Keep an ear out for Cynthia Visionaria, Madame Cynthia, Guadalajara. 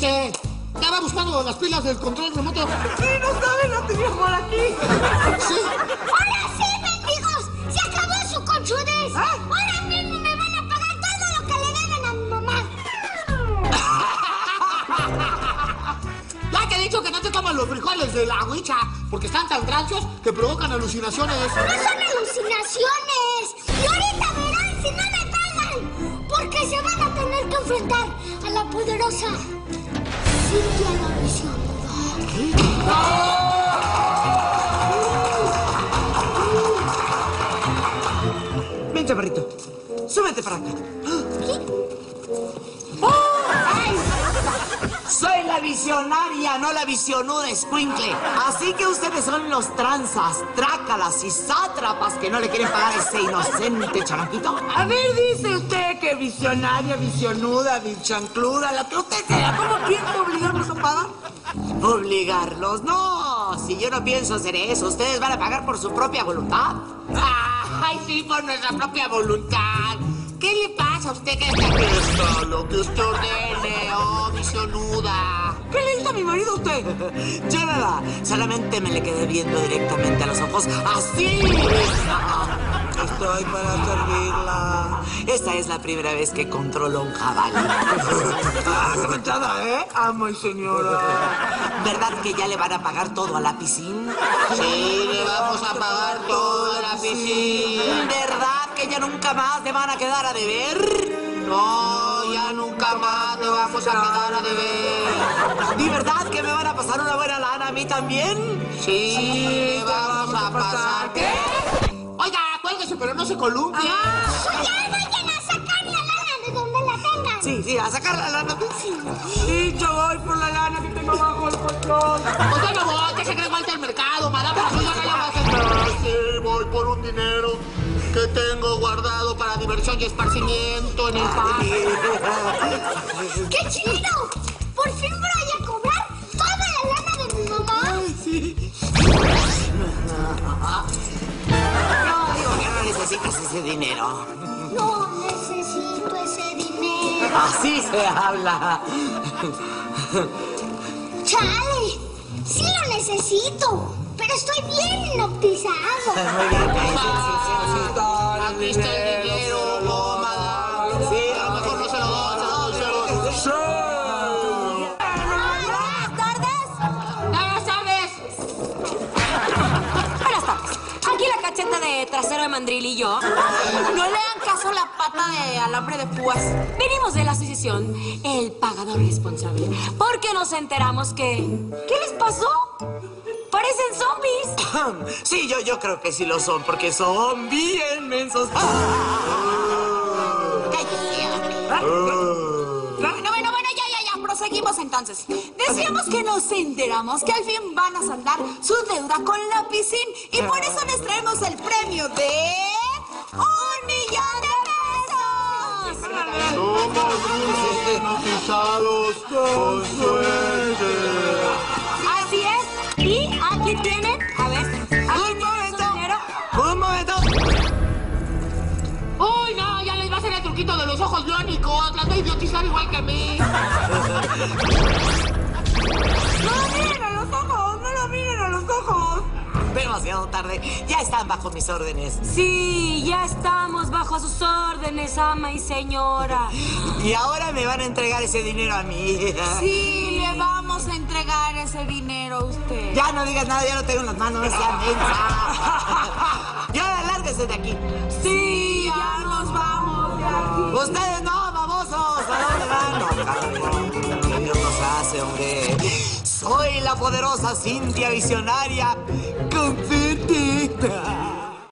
Estaba buscando las pilas del control remoto. Sí, no saben, las tenía por aquí. Sí. ¡Ahora sí, mendigos! ¡Se acabó su conchudez! ¿Ah? ¡Ahora mismo me van a pagar todo lo que le deben a mi mamá! Ya te he dicho que no te comas los frijoles de la huicha, porque están tan ranchos que provocan alucinaciones. ¡No son alucinaciones! ¡Y ahorita verán si no me pagan! Porque se van a tener que enfrentar a la poderosa... Cynthia la Visionaria. Ven, chaparrito. Súbete para acá. ¿Qué? ¡Oh! ¡Ay! Soy la visionaria, no la visionuda escuincle. Así que ustedes son los tranzas, trácalas y sátrapas que no le quieren pagar a ese inocente chamaquito. A ver, dice usted que visionaria, visionuda, bichancluda, la que usted sea. ¿Cómo piensa obligarlos a pagar? ¿Obligarlos? No, si yo no pienso hacer eso, ustedes van a pagar por su propia voluntad. ¡Ay, sí, por nuestra propia voluntad! ¿Qué le pasa a usted que está aquí? Está lo que usted ordene, oh, visionuda. ¿Qué le dice a mi marido usted? Yo nada, solamente me le quedé viendo directamente a los ojos, así. Estoy para servirla. Esta es la primera vez que controlo un jabalí. Comentada, ¿eh? Amo, señora. ¿Verdad que ya le van a pagar todo a la piscina? Sí, le vamos a pagar todo a la piscina. ¿Verdad? ¿Que ya nunca más te van a quedar a deber? No, ya nunca más te vamos a quedar a deber. ¿Y verdad que me van a pasar una buena lana a mí también? Sí, vamos a pasar. ¿Qué? Oiga, cuélguese, pero no se columpie. Oiga, vayan a sacar la lana de donde la tengan. Sí, a sacar la lana. Sí, yo voy por la lana que tengo bajo el colchón. Usted no voy, que se cree mal del mercado, madame. Sí, voy por un dinero que tengo guardado para diversión y esparcimiento en el parque. ¡Qué chido! ¡Por fin voy a cobrar toda la lana de mi mamá! Ay, sí. No, digo que no necesitas ese dinero. No necesito ese dinero. Así se habla. ¡Chale! ¡Sí lo necesito! Pero estoy bien hipnotizado. Muy bien, aquí está el dinero, no, madame. Sí, a lo mejor no se lo doy, se lo doy. Buenas tardes. Aquí la cacheta de trasero de mandril y yo. No le hagan caso la pata de alambre de púas. Venimos de la asociación El Pagador Responsable, porque nos enteramos que... ¿Qué les pasó? ¡Parecen zombies! Sí, yo creo que sí lo son, porque son bien mensos. Bueno, ya, proseguimos entonces. Decíamos que nos enteramos que al fin van a saldar su deuda con la piscina, y por eso les traemos el premio de... ¡1 millón de pesos! Somos hipnotizados con suerte. Así es. Y aquí tienen, a ver, un momento. Uy, no, ya les va a hacer el truquito de los ojos biónicos. Trató de idiotizar igual que a mí. No miren a los ojos, no lo miren a los ojos. Demasiado tarde, ya están bajo mis órdenes. Sí, ya estamos bajo sus órdenes, ama y señora. Y ahora me van a entregar ese dinero a mí. Sí, le vamos a entregar ese dinero a usted. Ya no digas nada, ya lo tengo en las manos. Ya lárguese de aquí. Sí, ya nos vamos de aquí. Ustedes no, babosos, ¿a dónde van? No, Dios nos hace, hombre. Soy la poderosa Cynthia Visionaria. Confetti.